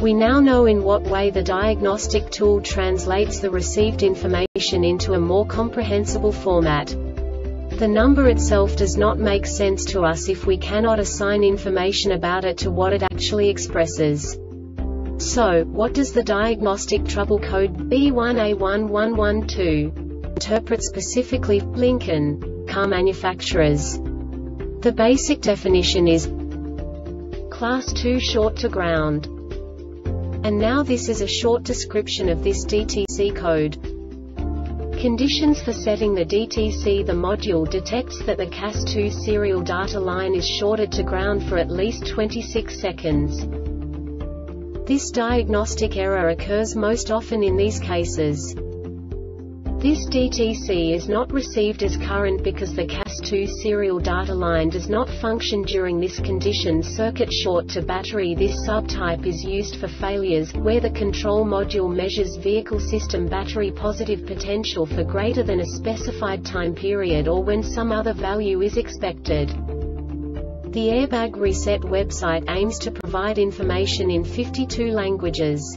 We now know in what way the diagnostic tool translates the received information into a more comprehensible format. The number itself does not make sense to us if we cannot assign information about it to what it actually expresses. So, what does the diagnostic trouble code B1A11-12 interpret specifically for Lincoln car manufacturers? The basic definition is Class 2 short to ground. And now this is a short description of this DTC code. Conditions for setting the DTC. The module detects that the CAS2 serial data line is shorted to ground for at least 26 seconds. This diagnostic error occurs most often in these cases. This DTC is not received as current because the CAS2 serial data line does not function during this condition. Circuit short to battery. This subtype is used for failures where the control module measures vehicle system battery positive potential for greater than a specified time period or when some other value is expected. The Airbag Reset website aims to provide information in 52 languages.